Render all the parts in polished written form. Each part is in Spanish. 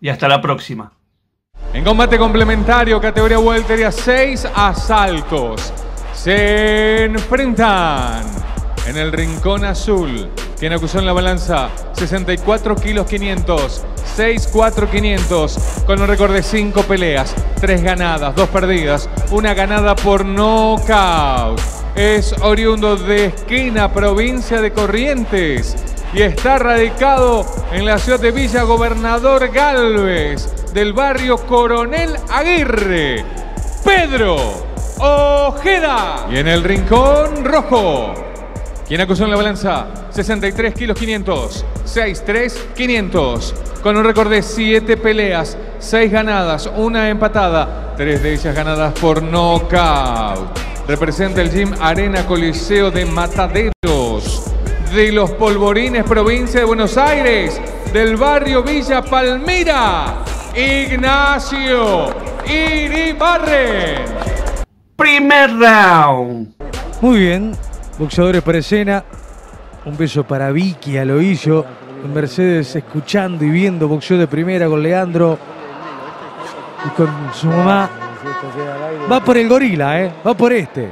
Y hasta la próxima. En combate complementario, categoría welter, y a 6 asaltos se enfrentan en el rincón azul, quien acusó en la balanza 64 kilos 500, 6-4-500, con un récord de 5 peleas, 3 ganadas, 2 perdidas, 1 ganada por nocaut. Es oriundo de Esquina, provincia de Corrientes, y está radicado en la ciudad de Villa Gobernador Galvez, del barrio Coronel Aguirre, Pedro Ojeda. Y en el rincón rojo, quien acusó en la balanza 63 kilos 500, 6-3-500, con un récord de 7 peleas, 6 ganadas, 1 empatada, 3 de ellas ganadas por nocaut. Representa el Gym Arena Coliseo de Mataderos de los Polvorines, provincia de Buenos Aires, del barrio Villa Palmira, Ignacio Iribarren. Primer round. Muy bien, boxeadores para escena. Un beso para Vicky, Aloisio, Mercedes escuchando y viendo boxeo de primera con Leandro y con su mamá. Va por el gorila, va por este.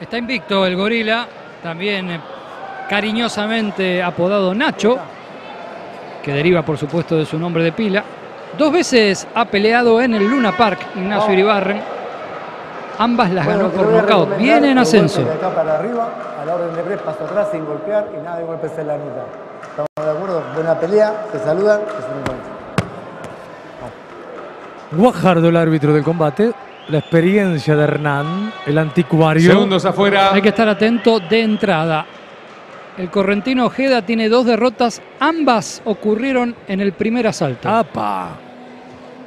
Está invicto el gorila, también cariñosamente apodado Nacho, que deriva por supuesto de su nombre de pila. 2 veces ha peleado en el Luna Park Ignacio Iribarren. Ambas las ganó por nocaut. Viene en ascenso. De acá para arriba, a la orden de tres, paso atrás sin golpear y nada de golpes en la nuca. ¿Estamos de acuerdo? Buena pelea, se saludan, es un encuentro. Guajardo, el árbitro del combate. La experiencia de Hernán, el anticuario. Segundos afuera. Hay que estar atento de entrada. El correntino Ojeda tiene 2 derrotas, ambas ocurrieron en el primer asalto. ¡Apa!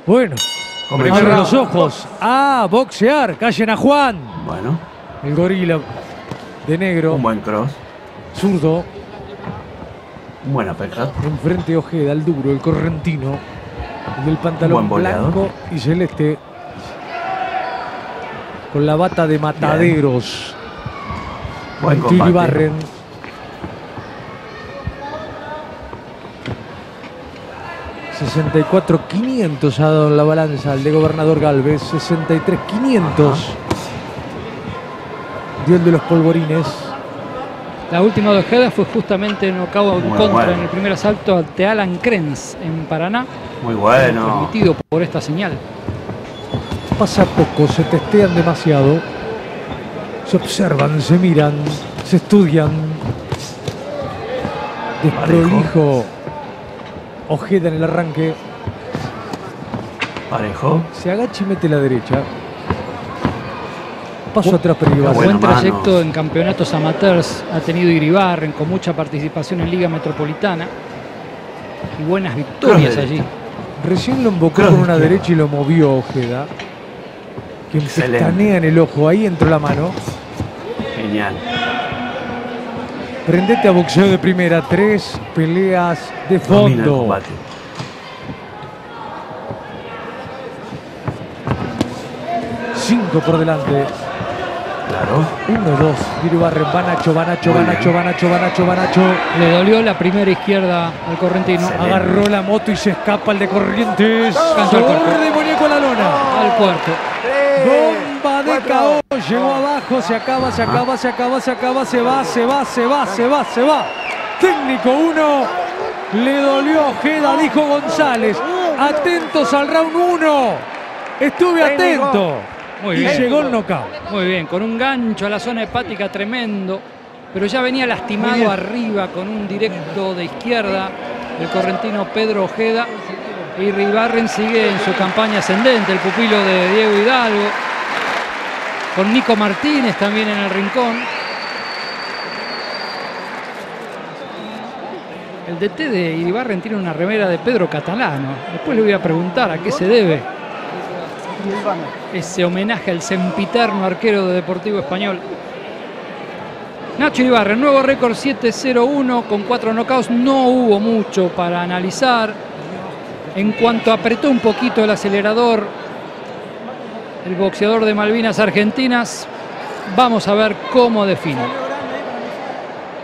Bueno, abran los ojos a boxear, callen a Juan. Bueno. El gorila de negro. Un buen cross. Zurdo. Buena peca. Enfrente Ojeda, el duro, el correntino. El del pantalón blanco y celeste. Con la bata de Mataderos. Buen combate. $64,500 ha dado en la balanza el de Gobernador Galvez, $63,500 dio el de los Polvorines. La última de Ojeda fue justamente nocaut contra en el primer asalto ante Alan Krens en Paraná. Muy bueno. Permitido por esta señal. Pasa poco, se testean demasiado, se observan, se miran, se estudian. Desprolijo Ojeda en el arranque. Parejo. Se agacha y mete la derecha. Paso atrás para Iribarren. Buen trayecto en campeonatos amateurs ha tenido Iribarren, con mucha participación en Liga Metropolitana. Y buenas victorias allí. Recién lo embocó con una derecha y lo movió Ojeda. Quien se escanea en el ojo. Ahí entró la mano. Genial. Prendete a boxeo de primera, 3 peleas de fondo. Cinco por delante. Claro. 1-2. Iribarren, va Nacho. Le dolió la primera izquierda al correntino. Excelente. Agarró la moto y se escapa el de Corrientes. Corre demoníaco a la lona. Al cuarto. Bomba de caos. Llegó abajo, se acaba, se va. Técnico 1, le dolió Ojeda, dijo González. atentos al round 1. Estuve atento. Muy bien. Y llegó el knockout. Muy bien, con un gancho a la zona hepática tremendo. Pero ya venía lastimado arriba con un directo de izquierda el correntino Pedro Ojeda. Y Iribarren sigue en su campaña ascendente, el pupilo de Diego Hidalgo. Con Nico Martínez también en el rincón. El DT de Iribarren tiene una remera de Pedro Catalano. Después le voy a preguntar a qué se debe ese homenaje al sempiterno arquero de Deportivo Español. Nacho Iribarren, nuevo récord 7-0-1 con 4 knockouts. No hubo mucho para analizar. En cuanto apretó un poquito el acelerador el boxeador de Malvinas Argentinas, vamos a ver cómo define.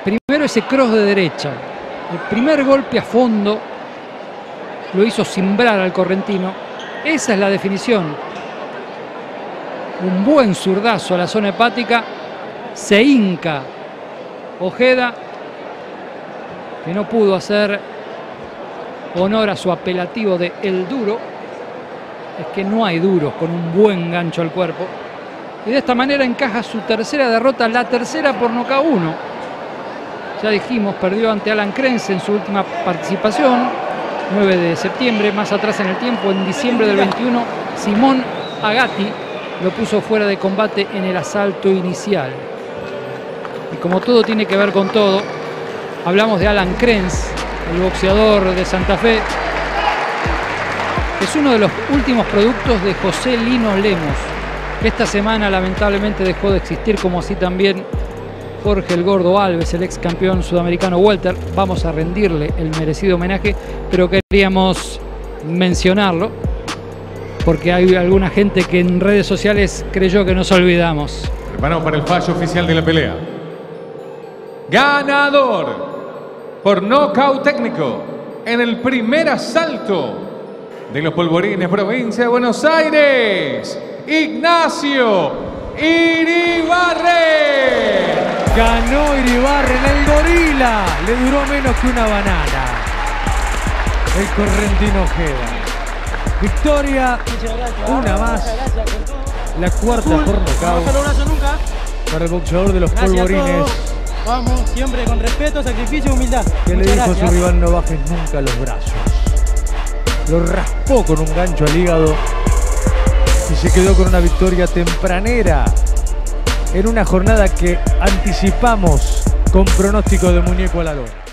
Primero ese cross de derecha. El primer golpe a fondo lo hizo cimbrar al correntino. Esa es la definición. Un buen zurdazo a la zona hepática. Se hinca Ojeda, que no pudo hacer honor a su apelativo de el duro. Es que no hay duros con un buen gancho al cuerpo. Y de esta manera encaja su tercera derrota, la tercera por nocaut 1. Ya dijimos, perdió ante Alan Krens en su última participación, 9 de septiembre, más atrás en el tiempo, en diciembre del 21, Simón Agatti lo puso fuera de combate en el asalto inicial. Y como todo tiene que ver con todo, hablamos de Alan Krens, el boxeador de Santa Fe. Es uno de los últimos productos de José Lino Lemos, que esta semana lamentablemente dejó de existir, como así también Jorge el Gordo Alves, el ex campeón sudamericano Walter. Vamos a rendirle el merecido homenaje, pero queríamos mencionarlo porque hay alguna gente que en redes sociales creyó que nos olvidamos. Preparado para el fallo oficial de la pelea. Ganador por nocaut técnico en el primer asalto de los Polvorines, provincia de Buenos Aires, Ignacio Iribarren. Ganó Iribarren, el gorila. Le duró menos que una banana el correntino Ojeda. Victoria, una más. La cuarta por nocaut para el boxeador de los Polvorines. Vamos, siempre con respeto, sacrificio y humildad. Que le dijo a su rival: no bajes nunca los brazos. Lo raspó con un gancho al hígado y se quedó con una victoria tempranera en una jornada que anticipamos con pronóstico de muñeco a la lona.